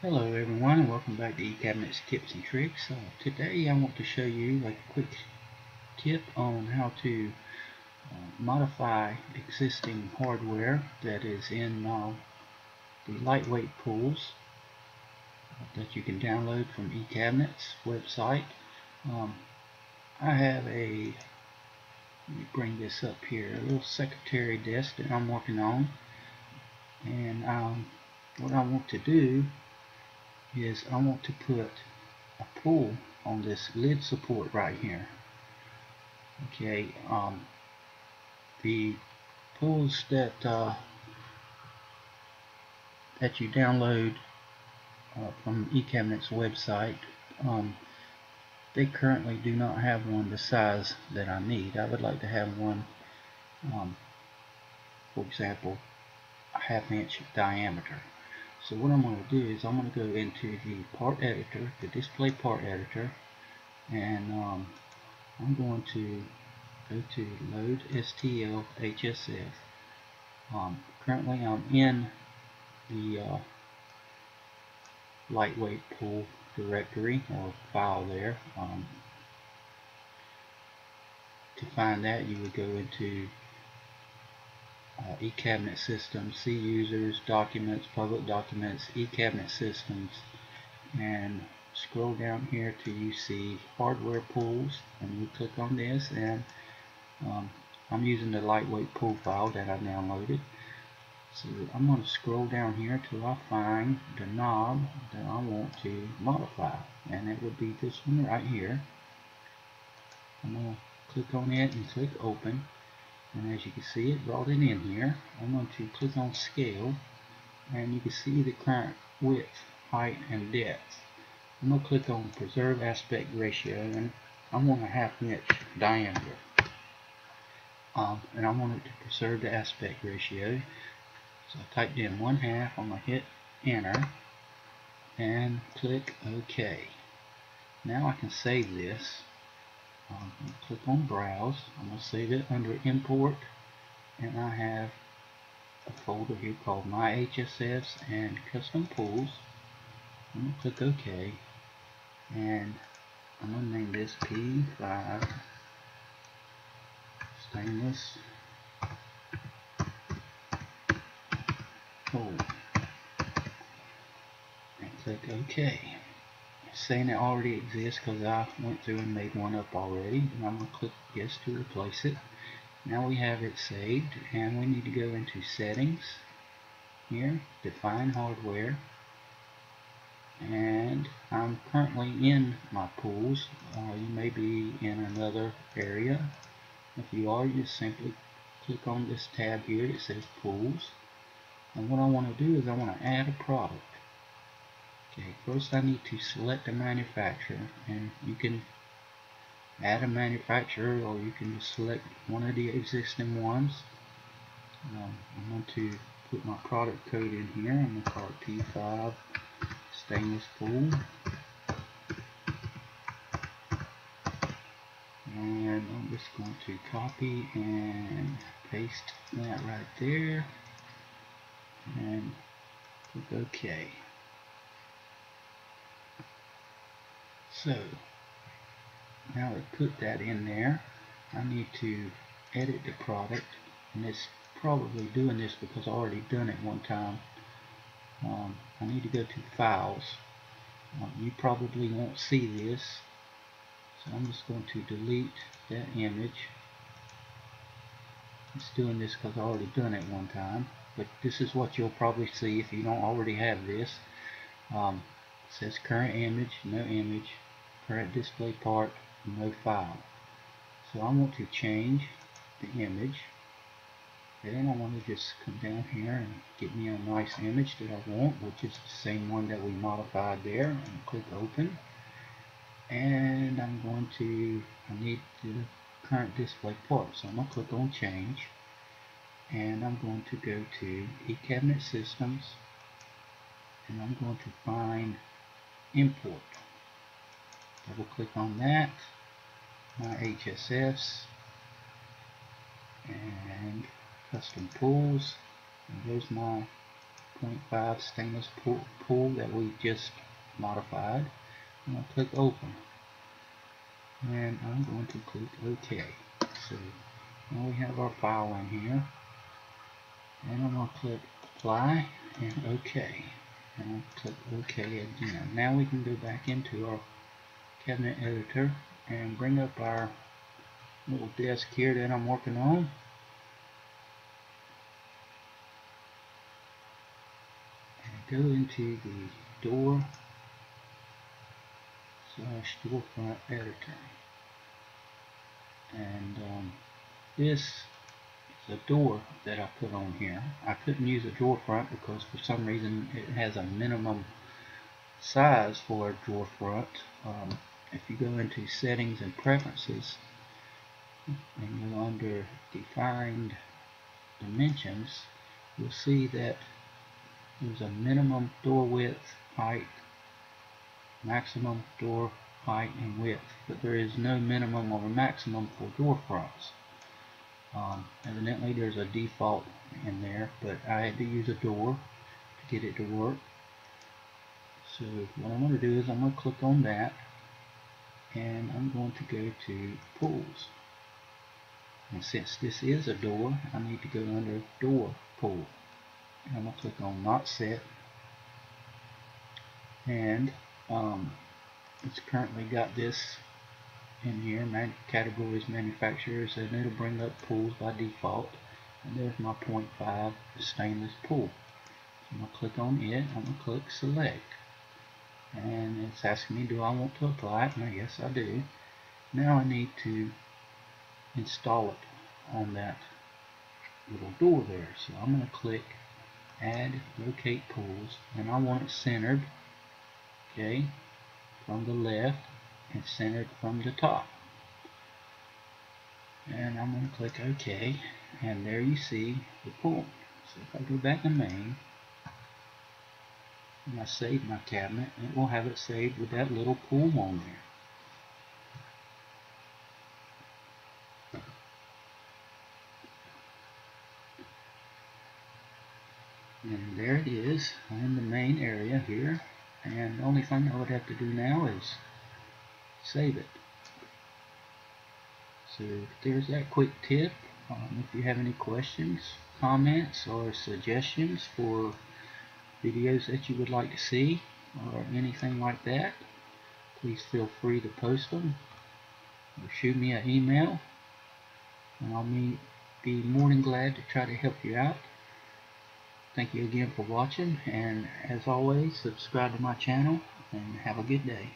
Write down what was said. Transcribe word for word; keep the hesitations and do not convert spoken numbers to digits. Hello everyone and welcome back to eCabinet's Tips and Tricks. Uh, today I want to show you a quick tip on how to uh, modify existing hardware that is in uh, the lightweight pools that you can download from eCabinet's website. Um, I have a, let me bring this up here, a little secretary desk that I'm working on, and um, what I want to do is I want to put a pull on this lid support right here. Okay, um, the pulls that uh, that you download uh, from eCabinet's website, um, they currently do not have one the size that I need. I would like to have one, um, for example, a half inch diameter. So what I'm going to do is I'm going to go into the part editor, the display part editor, and um, I'm going to go to load S T L H S S. Um, currently I'm in the uh, lightweight pool directory or file there. Um, to find that you would go into Uh, eCabinet Systems, C Users, Documents, Public Documents, eCabinet Systems, and scroll down here till you see Hardware Pools, and you click on this, and um, I'm using the lightweight pool file that I downloaded. So I'm going to scroll down here till I find the knob that I want to modify, and it would be this one right here. I'm going to click on it and click Open. And as you can see, it brought it in here. I'm going to click on scale, and you can see the current width, height, and depth. I'm going to click on preserve aspect ratio, and I want a half inch diameter. Um, and I want it to preserve the aspect ratio. So I typed in one half, I'm going to hit enter, and click OK. Now I can save this. Um, click on browse. I'm going to save it under import, and I have a folder here called my H S S and custom pools. I'm going to click OK, and I'm going to name this P five stainless pool and click OK. Saying it already exists because I went through and made one up already, and I'm going to click yes to replace it. Now we have it saved, and we need to go into settings here, define hardware, and I'm currently in my pools. Uh, you may be in another area. If you are, you just simply click on this tab here that says pools, and what I want to do is I want to add a product. Okay, first I need to select a manufacturer, and you can add a manufacturer or you can just select one of the existing ones. Um, I'm going to put my product code in here. I'm going to call it P five stainless pool, and I'm just going to copy and paste that right there and click OK. So now to put that in there, I need to edit the product, and it's probably doing this because I already done it one time. Um, I need to go to files. Um, you probably won't see this, so I'm just going to delete that image. It's doing this because I already done it one time, but this is what you'll probably see if you don't already have this. Um, it says current image, no image. Current display part, no file. So I want to change the image. Then I want to just come down here and get me a nice image that I want, which is the same one that we modified there, and click open. And I'm going to, I need the current display part, so I'm going to click on change, and I'm going to go to eCabinet Systems, and I'm going to find import. Double click on that, my H S S and custom pools, and there's my point five stainless pool that we just modified. I'm going to click open, and I'm going to click OK. So now we have our file in here, and I'm going to click apply and OK, and I'll click OK again. Now we can go back into our cabinet editor and bring up our little desk here that I'm working on. Go into the door slash storefront editor, and um, this is a door that I put on here. I couldn't use a drawer front because for some reason it has a minimum size for a drawer front. Um, if you go into settings and preferences and go under defined dimensions, you'll see that there's a minimum door width, height, maximum door height and width, but there is no minimum or maximum for door fronts. Um, evidently there's a default in there, but I had to use a door to get it to work. So what I'm going to do is I'm going to click on that, and I'm going to go to pools. And since this is a door, I need to go under door pool. I'm going to click on not set, and um, it's currently got this in here, man, categories, manufacturers, and it'll bring up pools by default, and there's my point five stainless pool. So I'm going to click on it, I'm going to click select, and it's asking me do I want to apply it, and I guess I do. Now I need to install it on that little door there, so I'm going to click add locate pools, and I want it centered, okay, from the left and centered from the top, and I'm going to click OK, and there you see the pool. So if I go back to main and I save my cabinet, it will have it saved with that little pool on there. And there it is in the main area here, and the only thing I would have to do now is save it. So there's that quick tip. Um, if you have any questions, comments, or suggestions for videos that you would like to see or anything like that, please feel free to post them or shoot me an email, and I'll be more than glad to try to help you out. Thank you again for watching, and as always, subscribe to my channel and have a good day.